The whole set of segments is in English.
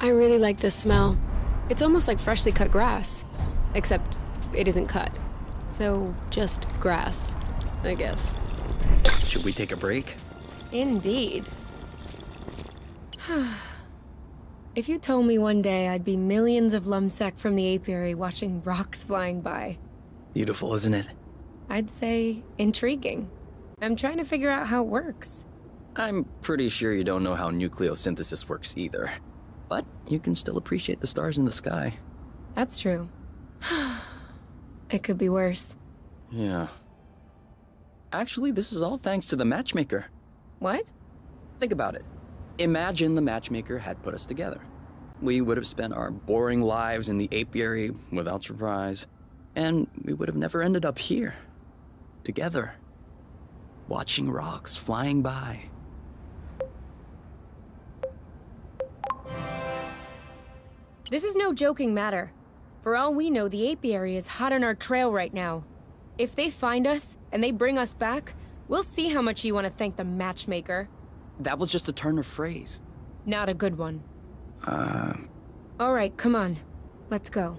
I really like this smell. It's almost like freshly cut grass, except it isn't cut. So just grass, I guess. Should we take a break? Indeed. If you told me one day I'd be millions of lumsec from the apiary watching rocks flying by. Beautiful, isn't it? I'd say intriguing. I'm trying to figure out how it works. I'm pretty sure you don't know how nucleosynthesis works either. But you can still appreciate the stars in the sky. That's true. It could be worse. Yeah. Actually, this is all thanks to the matchmaker. What? Think about it. Imagine the matchmaker had put us together. We would have spent our boring lives in the apiary without your prize, and we would have never ended up here. Together. Watching rocks flying by. This is no joking matter. For all we know, the apiary is hot on our trail right now. If they find us, and they bring us back, we'll see how much you want to thank the matchmaker. That was just a turn of phrase. Not a good one. All right, come on. Let's go.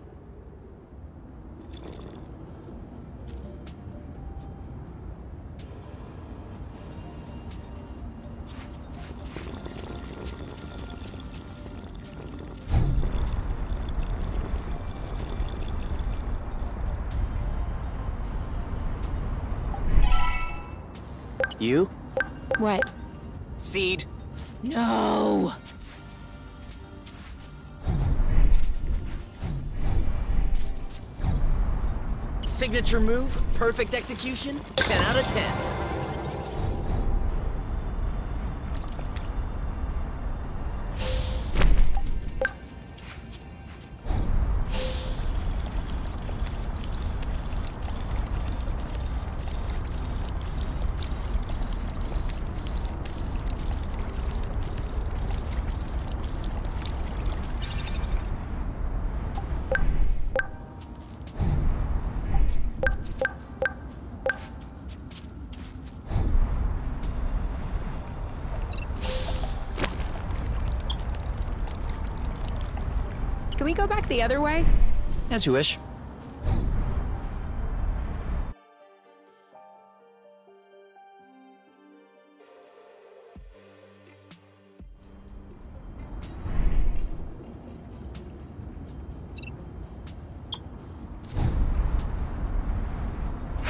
You? What? Seed. No! Signature move, perfect execution, 10 out of 10. Can we go back the other way? As you wish.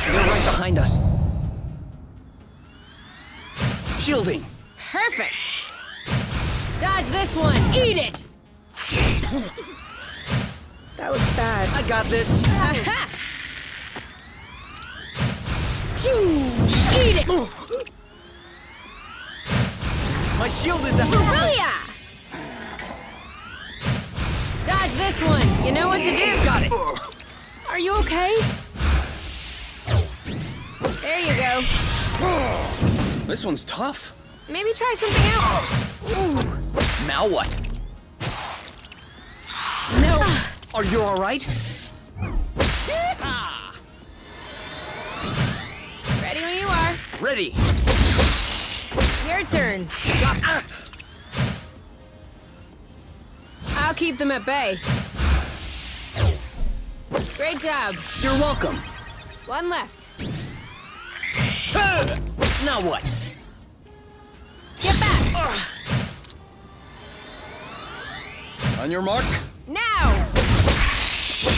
They're right behind us. Shielding. Perfect. Dodge this one. Eat it. That was bad. I got this. Aha! Eat it! My shield is out. Booyah! Dodge this one. You know what to do. Got it. Are you okay? There you go. This one's tough. Maybe try something else. Ooh. Now what? No. Are you all right? Ready when you are. Ready. Your turn. I'll keep them at bay. Great job. You're welcome. One left. Now what? Get back. On your mark. Now!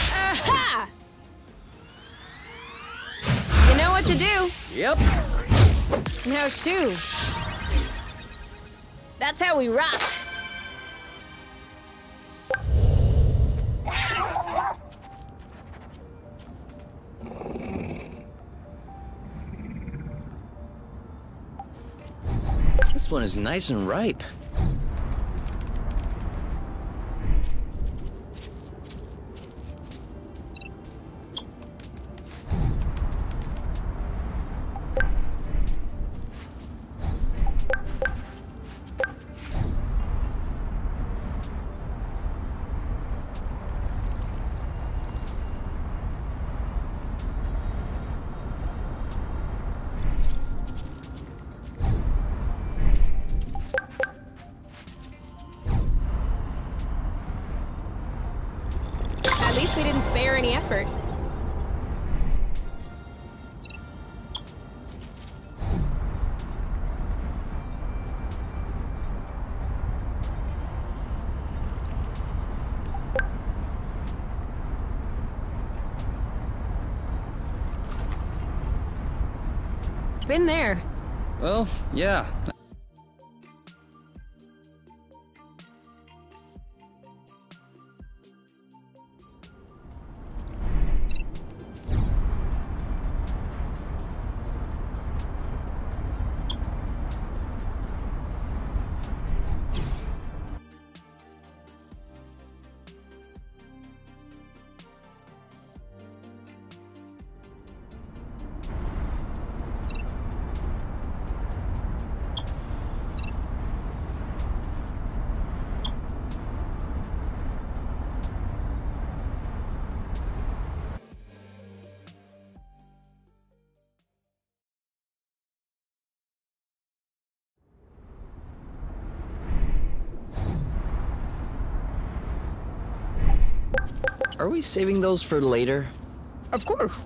Aha! You know what to do. Yep. Now shoo. That's how we rock. This one is nice and ripe. any effort. Been there. Well, yeah. Are we saving those for later? Of course.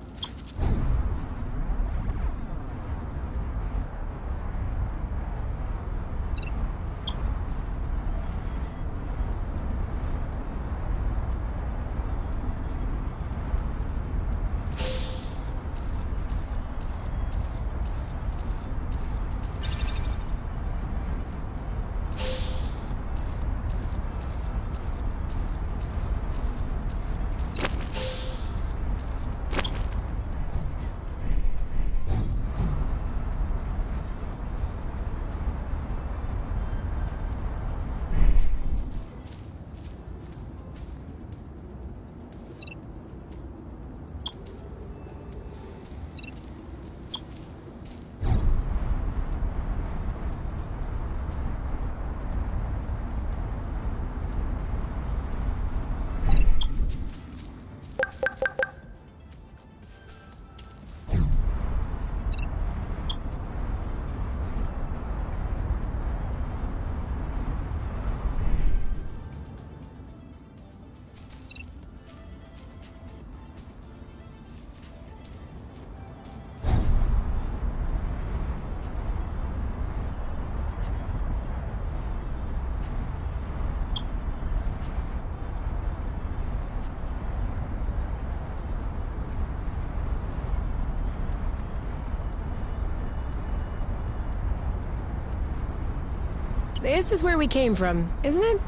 This is where we came from, isn't it?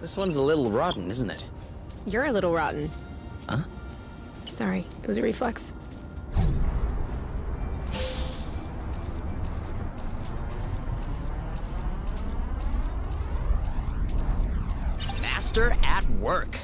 This one's a little rotten, isn't it? You're a little rotten. Huh? Sorry, it was a reflex. Master at work.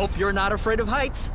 hope you're not afraid of heights.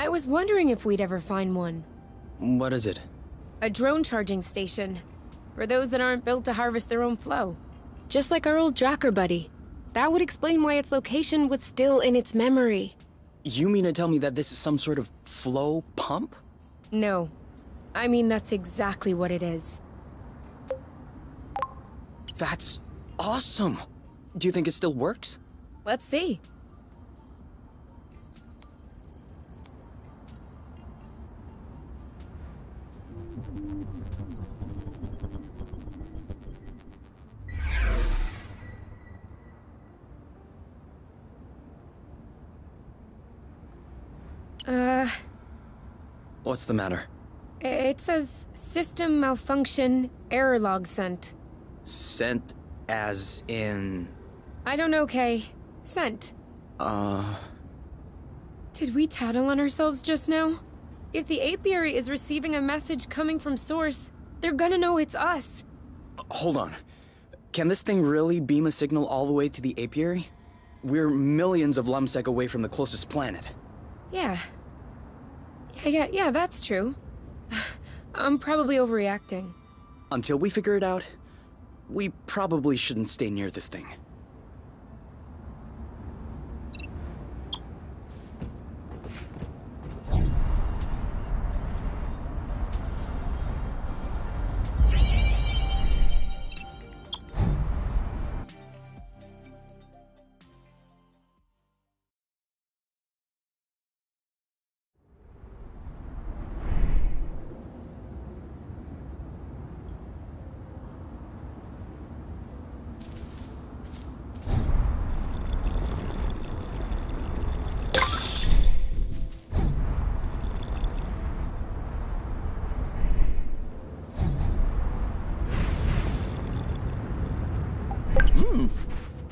I was wondering if we'd ever find one. What is it? A drone charging station. For those that aren't built to harvest their own flow. Just like our old Dracker buddy. That would explain why its location was still in its memory. You mean to tell me that this is some sort of flow pump? No. I mean, that's exactly what it is. That's awesome! Do you think it still works? Let's see. What's the matter? It says system malfunction, error log sent. Sent as in? I don't know, Kay. Sent. Did we tattle on ourselves just now? If the apiary is receiving a message coming from source, they're gonna know it's us. Hold on. Can this thing really beam a signal all the way to the apiary? We're millions of lumsec away from the closest planet. Yeah, that's true. I'm probably overreacting. Until we figure it out, we probably shouldn't stay near this thing.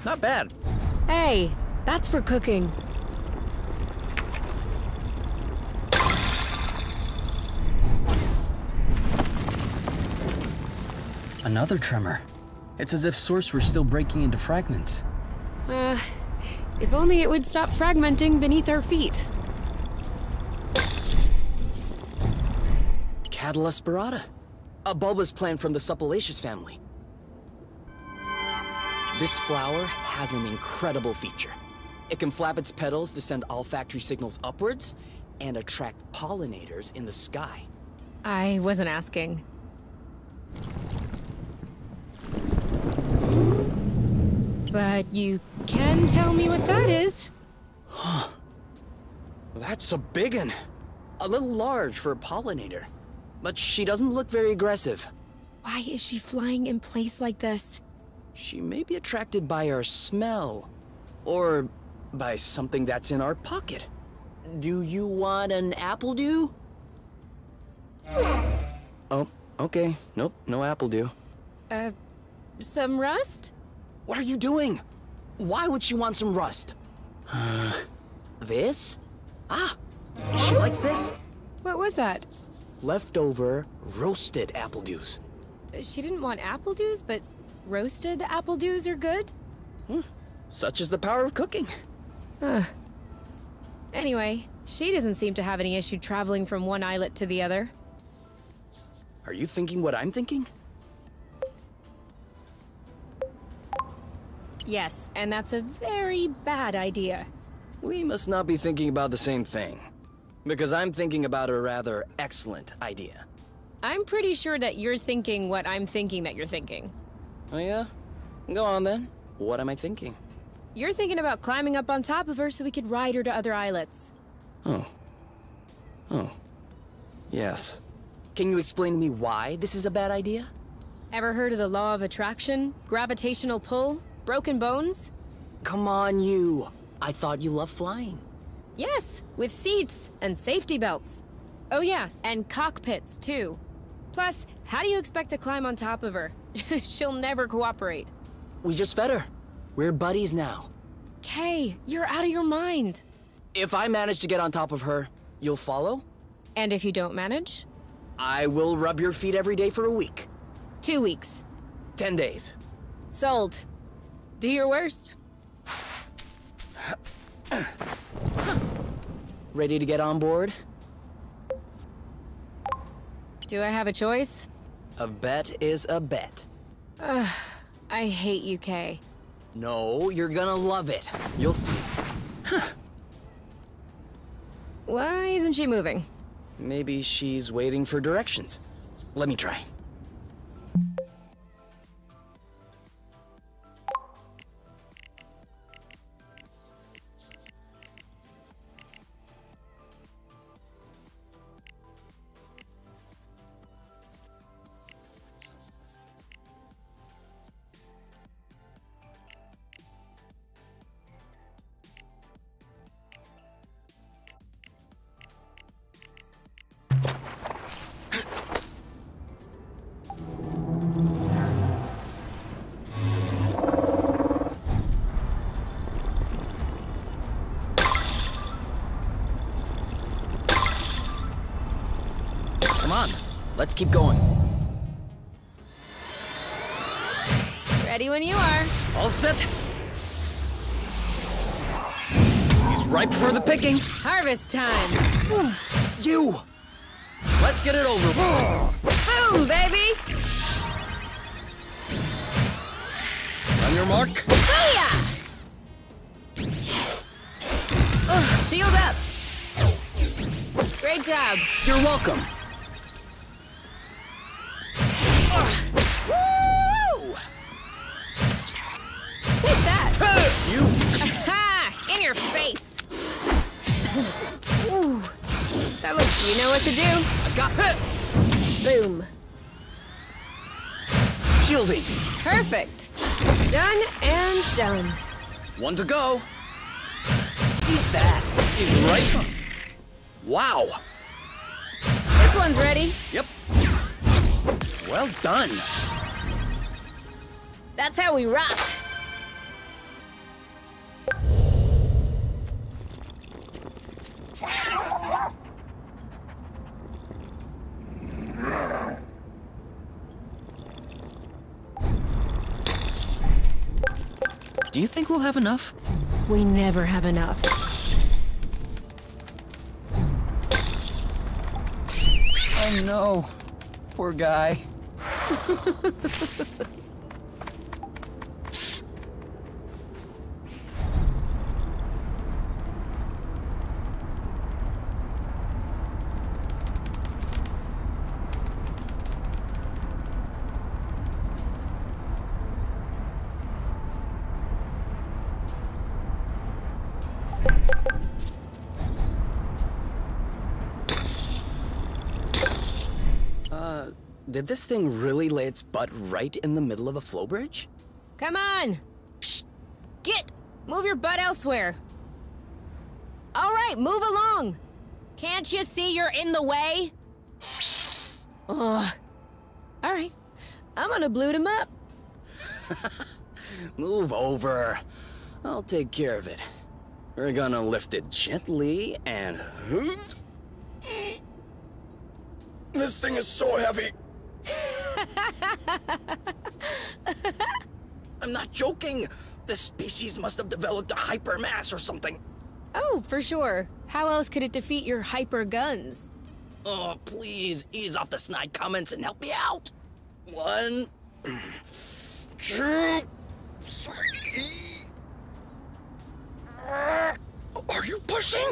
Not bad. Hey, that's for cooking. Another tremor. It's as if Source were still breaking into fragments. If only it would stop fragmenting beneath our feet. Catalus sperata, a bulbous plant from the Suppalaceous family. This flower has an incredible feature. It can flap its petals to send olfactory signals upwards and attract pollinators in the sky. I wasn't asking. But you can tell me what that is. Huh. That's a biggin. A little large for a pollinator. But she doesn't look very aggressive. Why is she flying in place like this? She may be attracted by our smell, or by something that's in our pocket. Do you want an apple dew? Oh, okay. Nope, no apple dew. Some rust? What are you doing? Why would she want some rust? This? Ah, she likes this. What was that? Leftover roasted apple dews. She didn't want apple dews, but roasted apple dews are good? Such is the power of cooking. Anyway, she doesn't seem to have any issue traveling from one islet to the other. Are you thinking what I'm thinking? Yes, and that's a very bad idea. We must not be thinking about the same thing, because I'm thinking about a rather excellent idea. I'm pretty sure that you're thinking what I'm thinking that you're thinking. Oh yeah? Go on then. What am I thinking? You're thinking about climbing up on top of her so we could ride her to other islets. Oh. Oh. Yes. Can you explain to me why this is a bad idea? Ever heard of the law of attraction? Gravitational pull? Broken bones? Come on, you. I thought you loved flying. Yes, with seats and safety belts. Oh yeah, and cockpits too. Plus, how do you expect to climb on top of her? She'll never cooperate. We just fed her. We're buddies now. Kay, you're out of your mind. If I manage to get on top of her, you'll follow? And if you don't manage? I will rub your feet every day for a week. 2 weeks. 10 days. Sold. Do your worst. Ready to get on board? Do I have a choice? A bet is a bet. I hate you, Kay. No, you're gonna love it. You'll see. Huh. Why isn't she moving? Maybe she's waiting for directions. Let me try. Let's keep going. Ready when you are. All set. He's ripe for the picking. Harvest time. You. Let's get it over with. Boom, baby. On your mark. Booyah! Shield up. Great job. You're welcome. What's that? You! Aha! In your face! Ooh. That looks, you know what to do. I got it! Boom. Shielding. Perfect. Done and done. One to go. Eat that. Is right. Wow. This one's ready. Yep. Well done. That's how we rock. Do you think we'll have enough? We never have enough. Oh no. Poor guy. Did this thing really lay its butt right in the middle of a flow bridge? Come on! Psst. Get! Move your butt elsewhere! Alright, move along! Can't you see you're in the way? Ugh. Alright, I'm gonna bloot him up. Move over. I'll take care of it. We're gonna lift it gently and... This thing is so heavy! I'm not joking! This species must have developed a hypermass or something. Oh, for sure. How else could it defeat your hyper guns? Oh, please ease off the snide comments and help me out. 1, 2, 3. Are you pushing?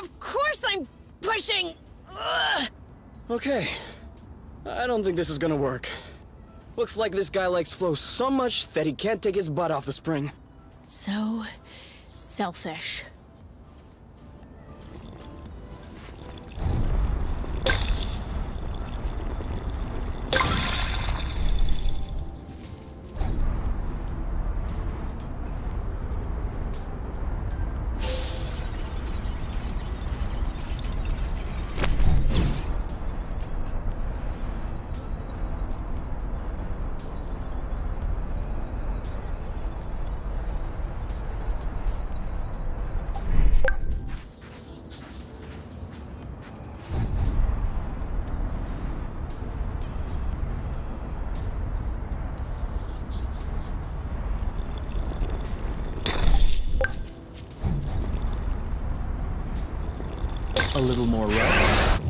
Of course I'm pushing! Ugh. Okay. I don't think this is gonna work. Looks like this guy likes flow so much that he can't take his butt off the spring. So selfish. A little more rough.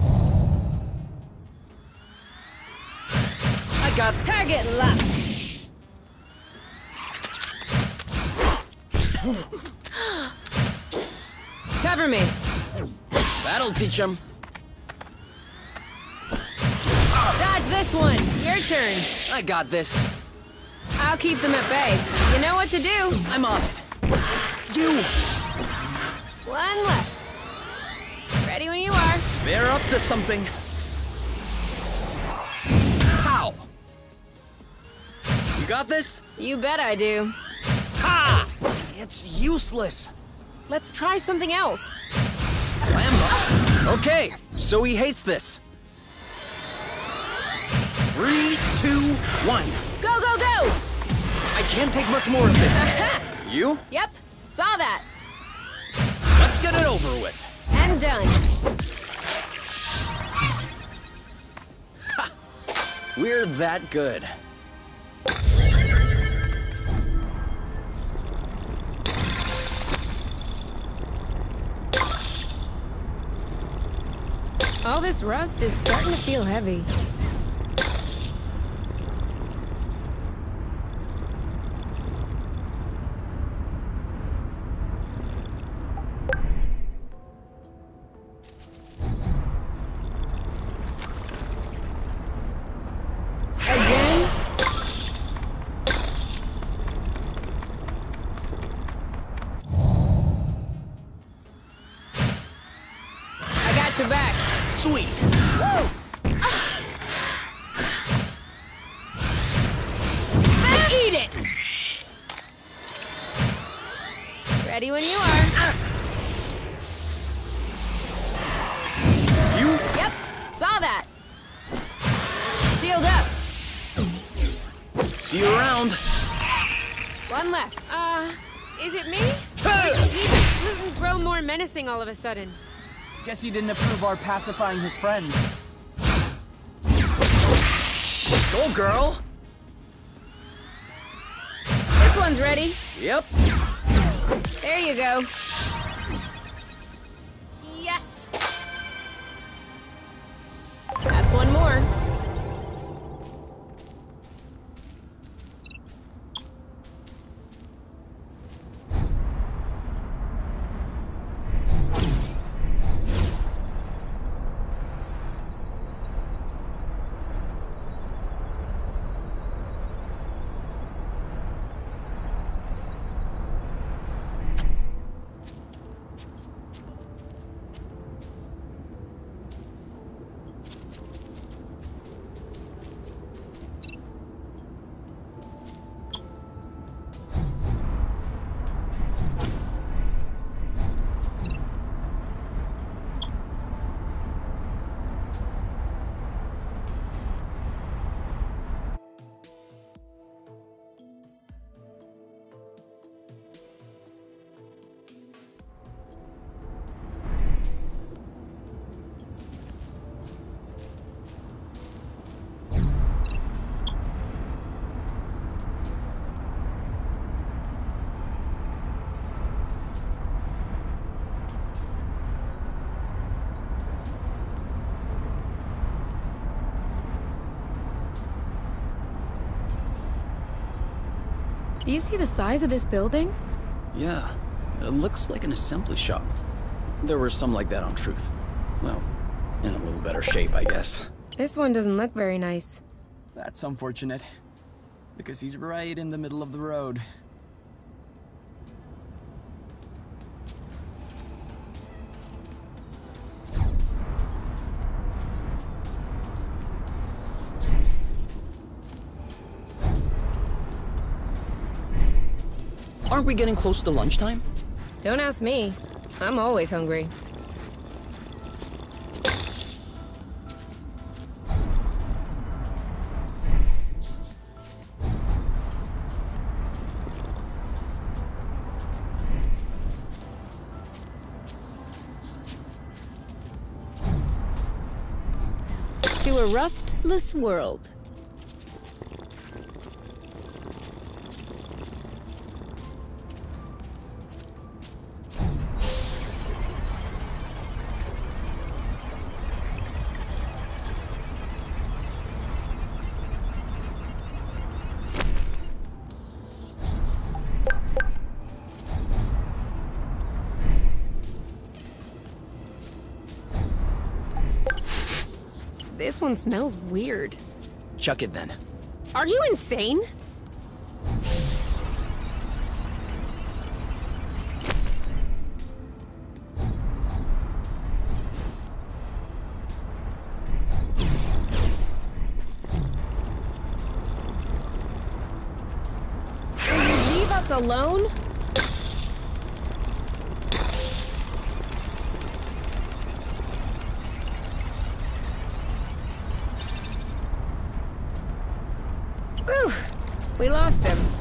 I got target locked. Cover me. That'll teach him. Dodge this one. Your turn. I got this. I'll keep them at bay. You know what to do. I'm on it. You. One left. Ready when you are. They're up to something. How? You got this? You bet I do. Ha! It's useless. Let's try something else. Lambo. Okay, so he hates this. 3, 2, 1. Go, go, go! I can't take much more of this. You? Yep, saw that. Let's get it over with. And done. Ha! We're that good. All this rust is starting to feel heavy. Ready when you are. You? Yep, saw that. Shield up. See you around. One left. Is it me? Gluten grow more menacing all of a sudden. Guess you didn't approve our pacifying his friend. Go, girl. This one's ready. Yep. There you go. Yes! That's one more. Do you see the size of this building? Yeah, it looks like an assembly shop. There were some like that on Truth. Well, in a little better shape, I guess. This one doesn't look very nice. That's unfortunate, because he's right in the middle of the road. Aren't we getting close to lunchtime? Don't ask me. I'm always hungry. To a rustless world. This one smells weird. Chuck it then. Are you insane? Will you leave us alone? We lost him.